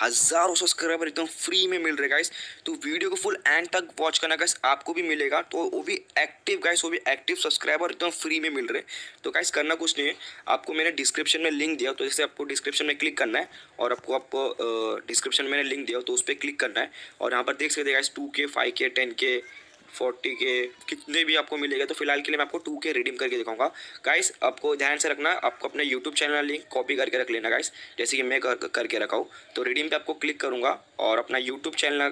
हज़ारों सब्सक्राइबर एकदम फ्री में मिल रहे गाइस। तो वीडियो को फुल एंड तक वॉच करना गाइस, आपको भी मिलेगा। तो वो भी एक्टिव गाइस, वो भी एक्टिव सब्सक्राइबर एकदम फ्री में मिल रहे। तो गाइस करना कुछ नहीं है, आपको मैंने डिस्क्रिप्शन में लिंक दिया, तो जैसे आपको डिस्क्रिप्शन में क्लिक करना है और आपको आप डिस्क्रिप्शन में लिंक दिया तो उस पर क्लिक करना है। और यहाँ पर देख सकते guys 2K 5K 10K 40K कितने भी आपको मिलेगा। तो फिलहाल के लिए मैं आपको 2K रिडीम करके दिखाऊंगा गाइस। आपको ध्यान से रखना, आपको अपना YouTube चैनल का लिंक कॉपी करके रख लेना गाइस, जैसे कि मैं करके रखा हूँ। तो रिडीम पे आपको क्लिक करूँगा और अपना YouTube चैनल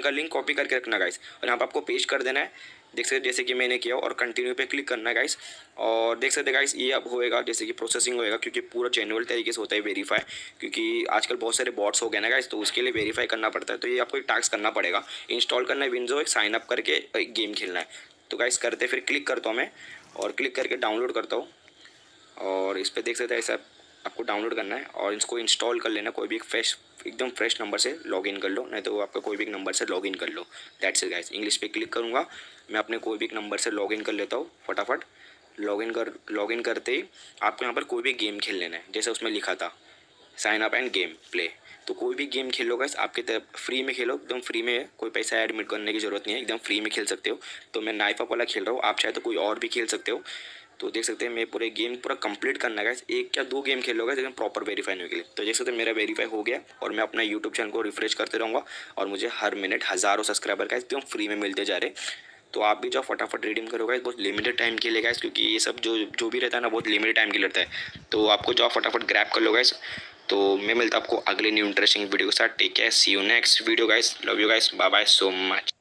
का लिंक कॉपी करके रखना गाइस। और यहाँ पर आपको पेश कर देना है, देख सकते जैसे कि मैंने किया, और कंटिन्यू पे क्लिक करना है गाइस। और देख सकते गाइस ये अब होएगा जैसे कि प्रोसेसिंग होएगा, क्योंकि पूरा जेन्युइन तरीके से होता है वेरीफाई, क्योंकि आजकल बहुत सारे बॉट्स हो गए ना गाइस, तो उसके लिए वेरीफाई करना पड़ता है। तो ये आपको एक टास्क करना पड़ेगा, इंस्टॉल करना है विंडो, एक साइन अप करके एक गेम खेलना है। तो गाइस करते फिर क्लिक करता हूँ मैं, और क्लिक करके डाउनलोड करता हूँ। और इस पर देख सकते ऐसा आपको डाउनलोड करना है और इसको इंस्टॉल कर लेना, कोई भी एक फ्रेश एकदम फ्रेश नंबर से लॉगिन कर लो, नहीं तो आपका कोई भी एक नंबर से लॉगिन कर लो। That's it guys. इंग्लिश पे क्लिक करूँगा मैं, अपने कोई भी एक नंबर से लॉगिन कर लेता हूँ फटाफट। लॉगिन करते ही आपको यहाँ पर कोई भी गेम खेल लेना है, जैसे उसमें लिखा था sign up and game play. तो कोई भी गेम खेलो गाइस, आपके तरफ फ्री में खेलो, एकदम फ्री में है, कोई पैसा एडमिट करने की ज़रूरत नहीं है, एकदम फ्री में खेल सकते हो। तो मैं नाइफ अप वाला खेल रहा हूँ, आप चाहे तो कोई और भी खेल सकते हो। तो देख सकते हैं मैं पूरे गेम पूरा कंप्लीट करना गाइस, एक या दो गेम खेलोगा एकदम प्रॉपर वेरीफाई होने के लिए। तो देख सकते हैं मेरा वेरीफाई हो गया और मैं अपना यूट्यूब चैनल को रिफ्रेश करते रहूँगा और मुझे हर मिनट हज़ारों सब्सक्राइबर गाइस एकदम फ्री में मिलते जा रहे। तो आप भी जो फटाफट रिडीम करोगे बहुत लिमिटेड टाइम के लिए गाइस, क्योंकि ये सब जो भी रहता है ना बहुत लिमिटेड टाइम के लिए रहता है। तो आपको जो फटाफट ग्रैब कर लो गाइस। तो मैं मिलता हूं आपको अगले न्यू इंटरेस्टिंग वीडियो के साथ। Take care, see you next video guys, love you guys, bye bye so much.